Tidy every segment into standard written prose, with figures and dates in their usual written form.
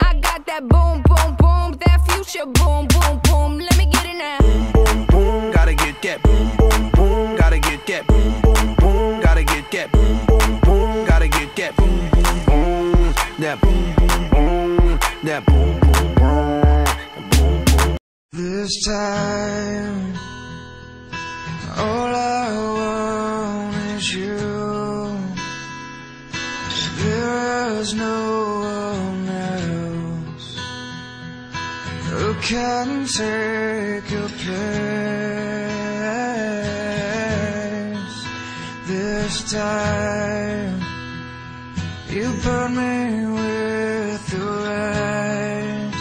I got that boom, boom, boom, that future boom, boom, boom. Let me get it now. Boom, boom, boom, gotta get that. Boom, boom, boom, gotta get that. Boom, boom, boom, gotta get that. Boom, boom, boom, gotta get that. Boom, boom, boom, that boom, boom, boom, that boom, boom, boom, boom. This time, all I want is you. There is no one else who can take your place. This time, you burn me with your eyes.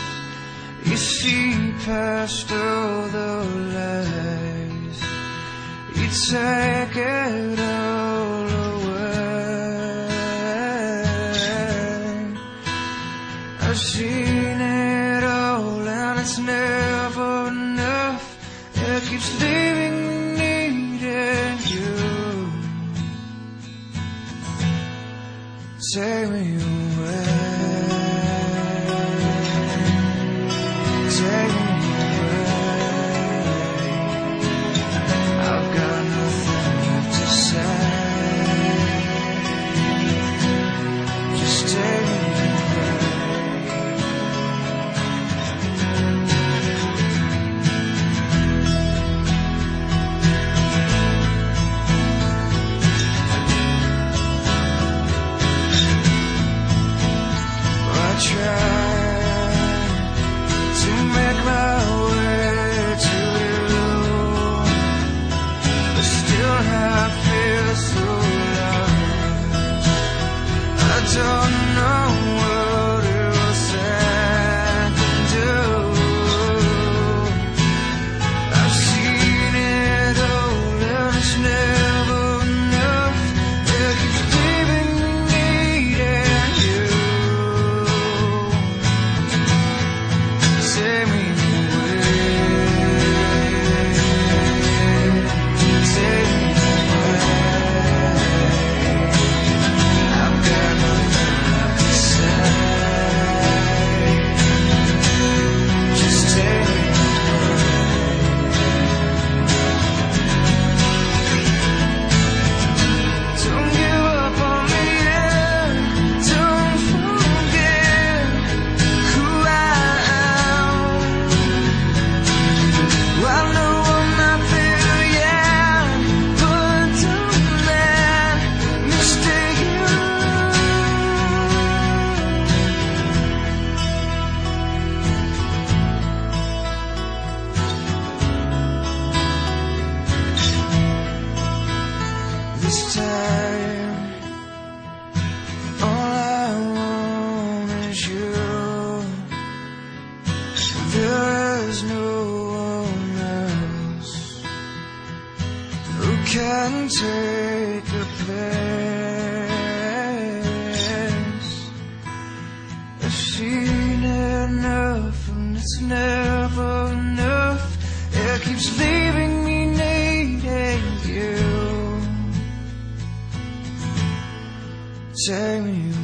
You see past all the lies. You take it all away. I've seen it all and it's never enough. It keeps leaving me needing you. Take me away. Take me away. This time, all I want is you. There is no one else who can take your place. I've seen enough and it's never enough. It keeps leaving me needing you. Take me away.